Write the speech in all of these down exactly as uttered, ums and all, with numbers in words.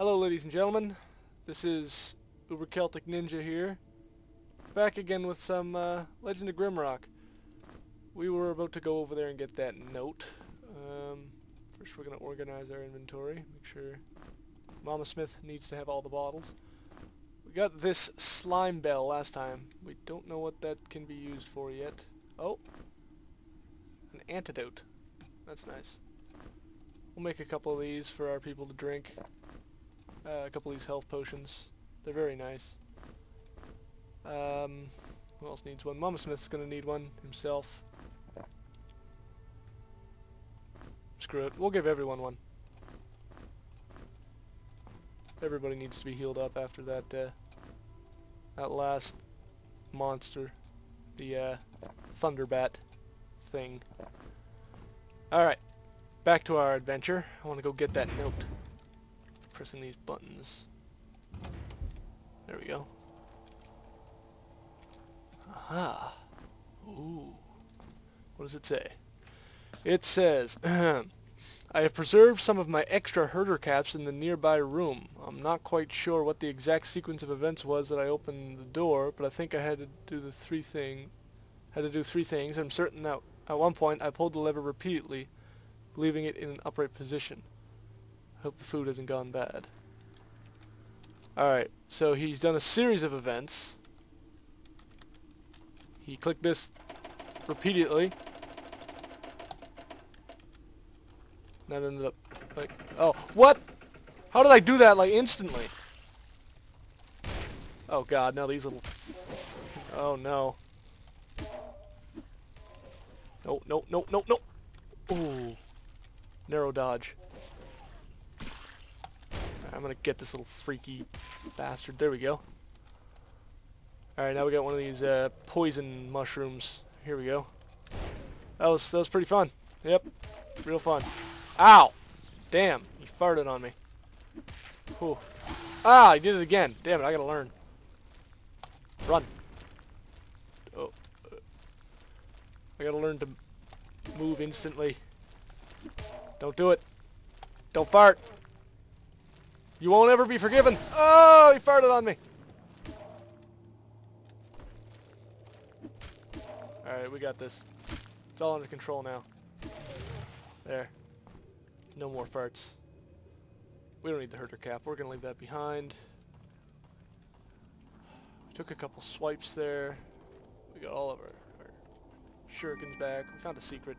Hello ladies and gentlemen, this is Uber Celtic Ninja here, back again with some uh, Legend of Grimrock. We were about to go over there and get that note. Um, first we're going to organize our inventory, make sure Mama Smith needs to have all the bottles. We got this slime bell last time, we don't know what that can be used for yet. Oh, an antidote, that's nice. We'll make a couple of these for our people to drink. Uh, a couple of these health potions. They're very nice. Um, who else needs one? Mama Smith's gonna need one himself. Screw it. We'll give everyone one. Everybody needs to be healed up after that, uh, that last monster. The, uh, Thunderbat thing. Alright. Back to our adventure. I wanna go get that note. Pressing these buttons. There we go. Aha. Ooh. What does it say? It says, I have preserved some of my extra herder caps in the nearby room. I'm not quite sure what the exact sequence of events was that I opened the door, but I think I had to do the three thing. Had to do three things. I'm certain that at one point I pulled the lever repeatedly, leaving it in an upright position. Hope the food hasn't gone bad. Alright, so he's done a series of events. He clicked this repeatedly. That ended up like... Oh, what? How did I do that, like, instantly? Oh god, now these little... Oh no. No, no, no, no, no! Ooh. Narrow dodge. I'm gonna get this little freaky bastard. There we go. Alright, now we got one of these uh, poison mushrooms. Here we go. That was, that was pretty fun. Yep. Real fun. Ow! Damn. He farted on me. Whew. Ah, he did it again. Damn it, I gotta learn. Run. Oh. I gotta learn to move instantly. Don't do it. Don't fart. You won't ever be forgiven! Oh, he farted on me! Alright, we got this. It's all under control now. There. No more farts. We don't need the herder cap. We're gonna leave that behind. We took a couple swipes there. We got all of our, our shurikens back. We found a secret.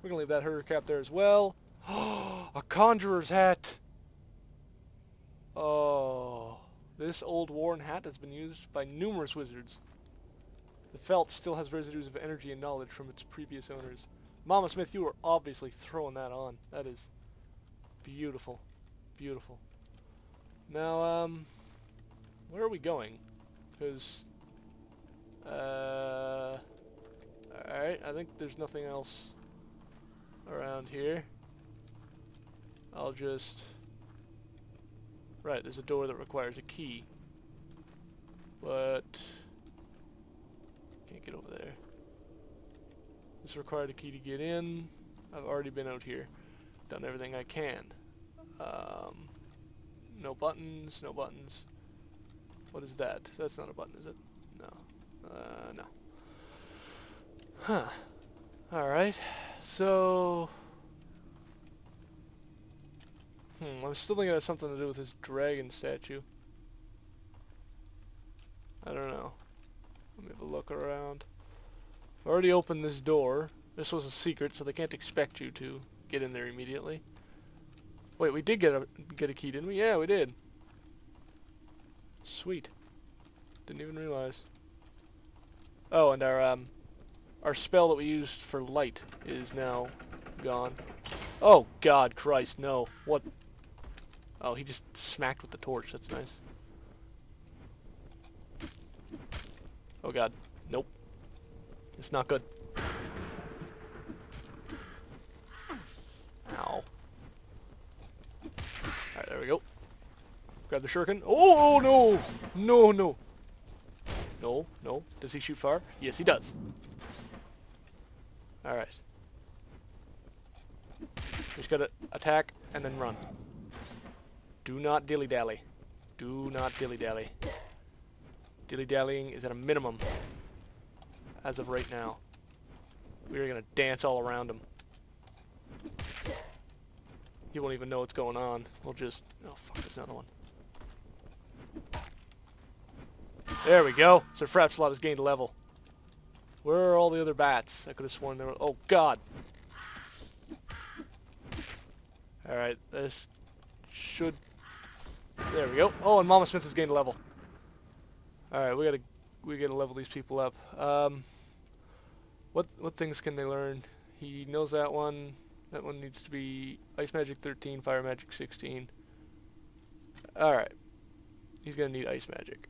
We're gonna leave that herder cap there as well. Oh, a conjurer's hat! Oh, this old worn hat has been used by numerous wizards. The felt still has residues of energy and knowledge from its previous owners. Mama Smith, you were obviously throwing that on. That is beautiful. Beautiful. Now, um, where are we going? Because, uh, alright, I think there's nothing else around here. I'll just... Right, there's a door that requires a key. But... Can't get over there. This required a key to get in. I've already been out here. Done everything I can. Um, no buttons, no buttons. What is that? That's not a button, is it? No. Uh, no. Huh. Alright. So... Hmm, I'm still thinking it has something to do with this dragon statue. I don't know. Let me have a look around. I've already opened this door. This was a secret, so they can't expect you to get in there immediately. Wait, we did get a, get a key, didn't we? Yeah, we did. Sweet. Didn't even realize. Oh, and our, um, our spell that we used for light is now gone. Oh, God, Christ, no. What? Oh, he just smacked with the torch. That's nice. Oh, God. Nope. It's not good. Ow. Alright, there we go. Grab the shuriken. Oh, no! No, no. No, no. Does he shoot far? Yes, he does. Alright. Just gotta attack and then run. Do not dilly-dally. Do not dilly-dally. Dilly-dallying is at a minimum as of right now. We are going to dance all around him. He won't even know what's going on. We'll just... Oh, fuck, there's another one. There we go. Sir Frapslot has gained a level. Where are all the other bats? I could have sworn there were... Oh, God! Alright, this should... There we go. Oh, and Mama Smith has gained a level. Alright, we gotta... We gotta level these people up. Um... What, what things can they learn? He knows that one. That one needs to be... Ice Magic thirteen, Fire Magic sixteen. Alright. He's gonna need Ice Magic.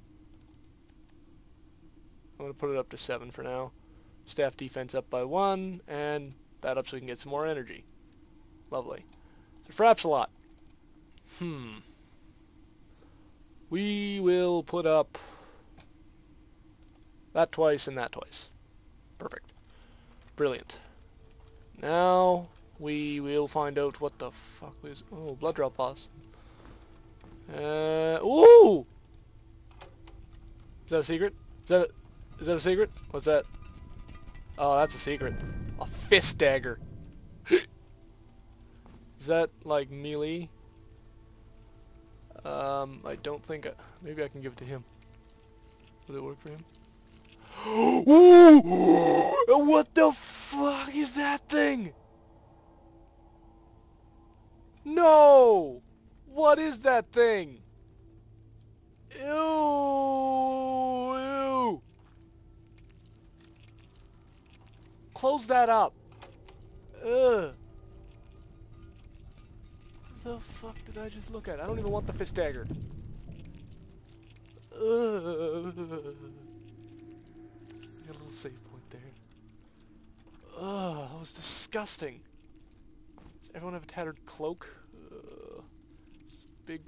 I'm going to put it up to seven for now. Staff defense up by one, and that up so we can get some more energy. Lovely. So Frapsalot. Hmm. We will put up that twice and that twice. Perfect. Brilliant. Now we will find out what the fuck is... Oh, blood drop pause. Uh, ooh! Is that a secret? Is that a... Is that a secret? What's that? Oh, that's a secret. A fist dagger. Is that like melee? Um, I don't think I... Maybe I can give it to him. Would it work for him? Ooh! What the fuck is that thing? No! What is that thing? Ew! Ew! Close that up. Ugh. The fuck did I just look at? I don't even want the fist dagger. Ugh. Got a little save point there. Ugh, that was disgusting. Does everyone have a tattered cloak? Ugh. This big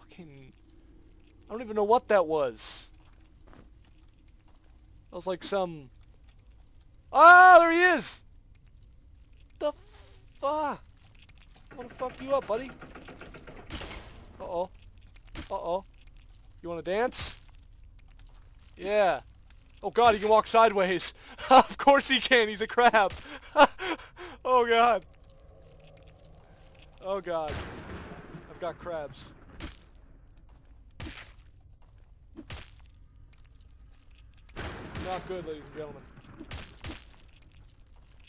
fucking... I don't even know what that was. That was like some... Ah, there he is! The f... Ah! I wanna fuck you up, buddy. Uh-oh. Uh-oh. You wanna dance? Yeah. Oh god, he can walk sideways. Of course he can, he's a crab. Oh god. Oh god. I've got crabs. It's not good, ladies and gentlemen.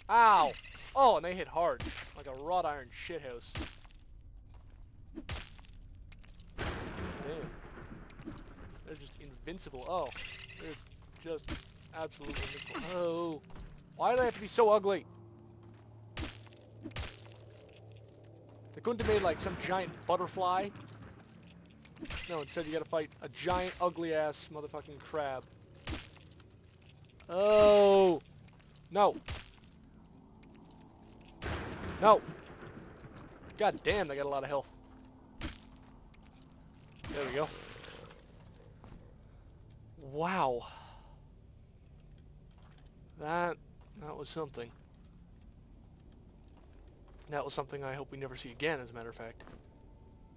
Ow! Oh, and they hit hard. Like a wrought iron shithouse. Damn. They're just invincible. Oh. They're just absolutely invincible. Oh. Why do they have to be so ugly? They couldn't have made, like, some giant butterfly. No, instead you gotta fight a giant, ugly-ass motherfucking crab. Oh! No! No! God damn, I got a lot of health. There we go. Wow. That... that was something. That was something I hope we never see again, as a matter of fact.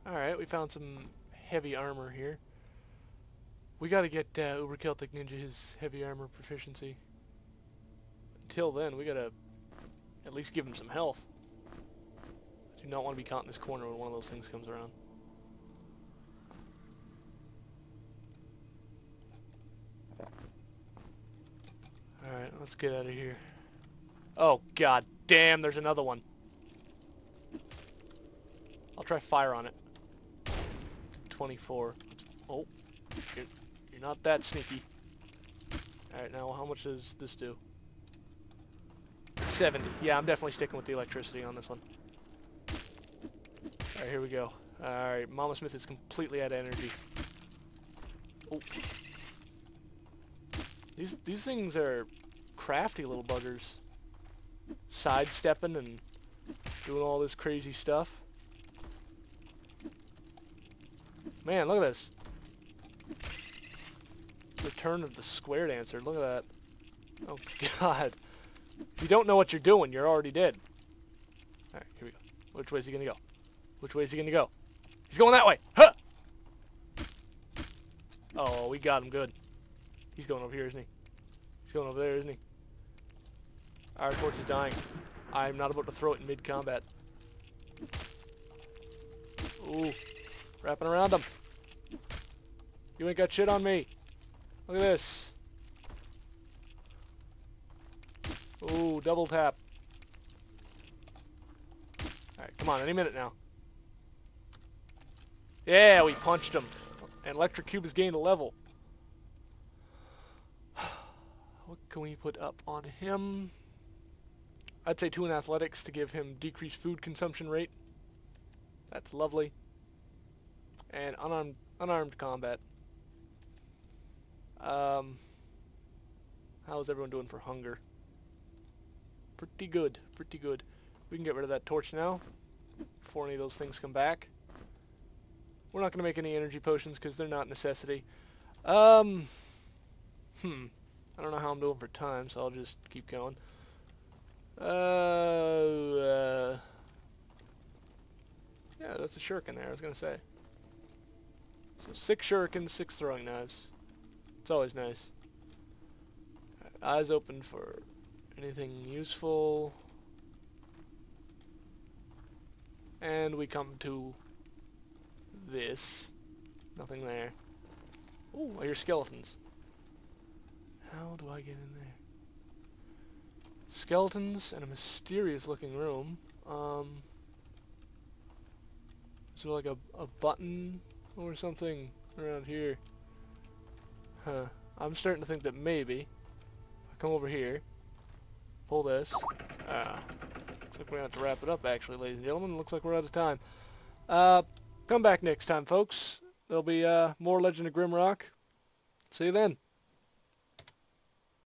Alright, we found some heavy armor here. We gotta get uh, Uber Celtic Ninja his heavy armor proficiency. Until then, we gotta at least give him some health. Do not want to be caught in this corner when one of those things comes around. Alright, let's get out of here. Oh god damn, there's another one. I'll try fire on it. twenty-four. Oh. You're, you're not that sneaky. Alright, now how much does this do? seventy. Yeah, I'm definitely sticking with the electricity on this one. Alright, here we go. Alright, Mama Smith is completely out of energy. Oh. These these things are crafty little buggers. Sidestepping and doing all this crazy stuff. Man, look at this. Return of the Square Dancer. Look at that. Oh, God. If you don't know what you're doing, you're already dead. Alright, here we go. Which way is he going to go? Which way is he going to go? He's going that way. Huh. Oh, we got him good. He's going over here, isn't he? He's going over there, isn't he? Our torch is dying. I'm not about to throw it in mid-combat. Ooh. Wrapping around him. You ain't got shit on me. Look at this. Ooh, double tap. Alright, come on, any minute now. Yeah, we punched him. And Electric Cube has gained a level. What can we put up on him? I'd say two in athletics to give him decreased food consumption rate. That's lovely. And unarmed, unarmed combat. Um, how's everyone doing for hunger? Pretty good, pretty good. We can get rid of that torch now before any of those things come back. We're not going to make any energy potions because they're not a necessity. Um, hmm. I don't know how I'm doing for time, so I'll just keep going. Uh, uh yeah, that's a shuriken there, I was going to say. So six shurikens, six throwing knives. It's always nice. Right, eyes open for anything useful. And we come to this. Nothing there. Oh, I hear skeletons. How do I get in there? Skeletons and a mysterious looking room. Um, is there like a, a button or something around here? Huh. I'm starting to think that maybe if I come over here, pull this. Ah. Looks like we're going to have to wrap it up actually, ladies and gentlemen. Looks like we're out of time. Uh, come back next time, folks. There'll be uh, more Legend of Grimrock. See you then.